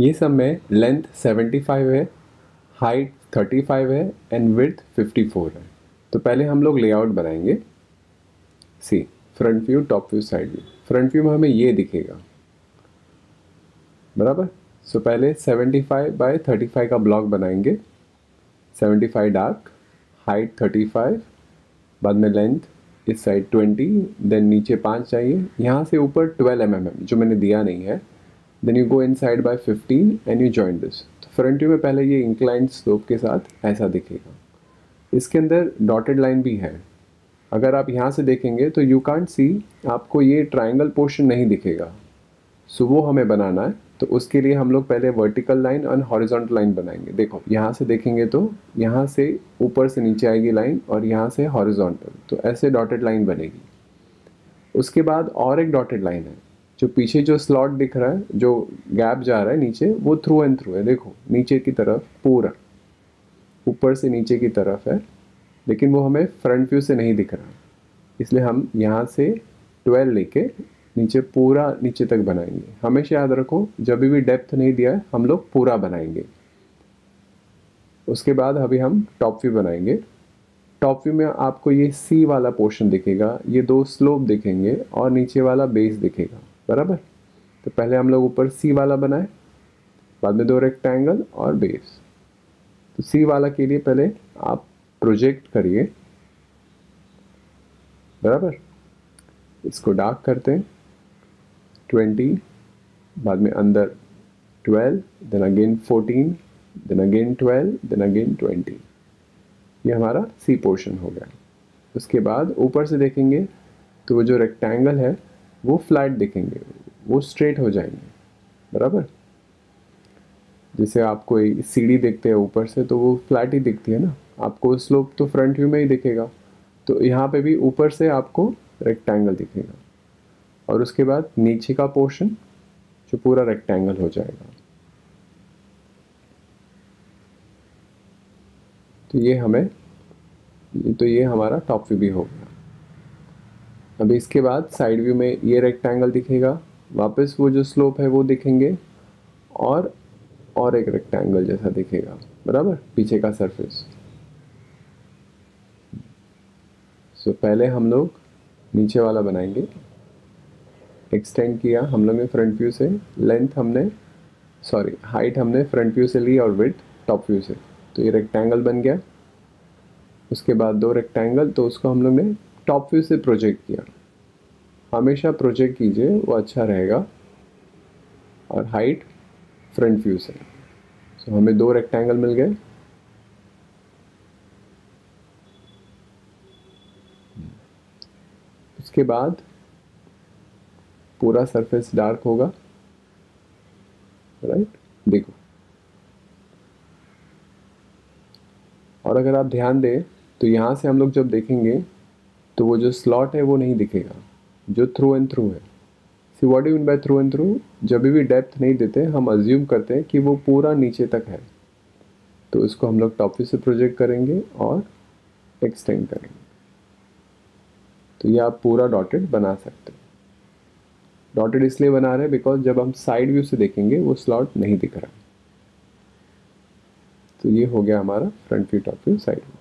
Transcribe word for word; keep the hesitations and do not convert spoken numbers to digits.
ये सब में लेंथ सेवेंटी फाइव है, हाइट थर्टी फाइव है एंड विड्थ फिफ्टी फोर है। तो पहले हम लोग लेआउट बनाएंगे। See front view, top view, side view. Front view में हमें ये दिखेगा, बराबर। सो so, पहले seventy five by thirty five का ब्लॉक बनाएंगे। Seventy five dark, height thirty five, बाद में लेंथ इस साइड ट्वेंटी, देन नीचे पाँच चाहिए, यहाँ से ऊपर ट्वेल्व एम एम जो मैंने दिया नहीं है। Then you go inside by fifteen and you join this. तो फ्रंट व्यू में पहले ये इंक्लाइंड स्लोप के साथ ऐसा दिखेगा। इसके अंदर डॉटेड लाइन भी है। अगर आप यहाँ से देखेंगे तो यू कांट सी, आपको ये ट्राइंगल पोर्शन नहीं दिखेगा। सो so, वो हमें बनाना है। तो उसके लिए हम लोग पहले वर्टिकल लाइन और हॉरिजॉन्टल लाइन बनाएंगे। देखो यहाँ से देखेंगे तो यहाँ से ऊपर से नीचे आएगी लाइन और यहाँ से हॉरिजॉन्टल, तो ऐसे डॉटेड लाइन बनेगी। उसके बाद और एक डॉटेड लाइन है, जो पीछे जो स्लॉट दिख रहा है, जो गैप जा रहा है नीचे, वो थ्रू एंड थ्रू है। देखो नीचे की तरफ पूरा, ऊपर से नीचे की तरफ है, लेकिन वो हमें फ्रंट व्यू से नहीं दिख रहा, इसलिए हम यहाँ से ट्वेल्व लेके नीचे पूरा नीचे तक बनाएंगे। हमेशा याद रखो, जब भी डेप्थ नहीं दिया है हम लोग पूरा बनाएंगे। उसके बाद अभी हम टॉप व्यू बनाएंगे। टॉप व्यू में आपको ये सी वाला पोर्शन दिखेगा, ये दो स्लोप दिखेंगे और नीचे वाला बेस दिखेगा, बराबर। तो पहले हम लोग ऊपर सी वाला बनाए, बाद में दो रेक्टेंगल और बेस। तो सी वाला के लिए पहले आप प्रोजेक्ट करिए, बराबर। इसको डार्क करते हैं, ट्वेंटी, बाद में अंदर twelve, then again fourteen, then again twelve, then again twenty. ये हमारा सी पोर्शन हो गया। उसके बाद ऊपर से देखेंगे तो वो जो रेक्टेंगल है वो फ्लैट दिखेंगे, वो स्ट्रेट हो जाएंगे, बराबर। जैसे आप कोई सीढ़ी देखते हैं ऊपर से तो वो फ्लैट ही दिखती है ना, आपको स्लोप तो फ्रंट व्यू में ही दिखेगा। तो यहाँ पे भी ऊपर से आपको रेक्टेंगल दिखेगा और उसके बाद नीचे का पोर्शन जो पूरा रेक्टेंगल हो जाएगा। तो ये हमें तो ये हमारा टॉप व्यू भी हो गया। अब इसके बाद साइड व्यू में ये रेक्टेंगल दिखेगा, वापस वो जो स्लोप है वो दिखेंगे और और एक रेक्टेंगल जैसा दिखेगा, बराबर, पीछे का सरफेस। सो so, पहले हम लोग नीचे वाला बनाएंगे। एक्सटेंड किया हम लोग ने फ्रंट व्यू से, लेंथ हमने सॉरी हाइट हमने फ्रंट व्यू से ली और विड्थ टॉप व्यू से। तो ये रेक्टेंगल बन गया। उसके बाद दो रेक्टेंगल, तो उसको हम लोग ने टॉप व्यू से प्रोजेक्ट किया। हमेशा प्रोजेक्ट कीजिए, वो अच्छा रहेगा। और हाइट फ्रंट व्यू से। सो हमें दो रेक्टेंगल मिल गए। उसके बाद पूरा सरफेस डार्क होगा, राइट, देखो। और अगर आप ध्यान दें तो यहाँ से हम लोग जब देखेंगे तो वो जो स्लॉट है वो नहीं दिखेगा, जो थ्रू एंड थ्रू है। See what do you mean by through and through? जब भी डेप्थ नहीं देते हम अज्यूम करते हैं कि वो पूरा नीचे तक है। तो इसको हम लोग टॉप व्यू से प्रोजेक्ट करेंगे और एक्सटेंड करेंगे। तो ये आप पूरा डॉटेड बना सकते हैं। डॉटेड इसलिए बना रहे हैं बिकॉज जब हम साइड व्यू से देखेंगे वो स्लॉट नहीं दिख रहा। तो ये हो गया हमारा front view, top view, side view.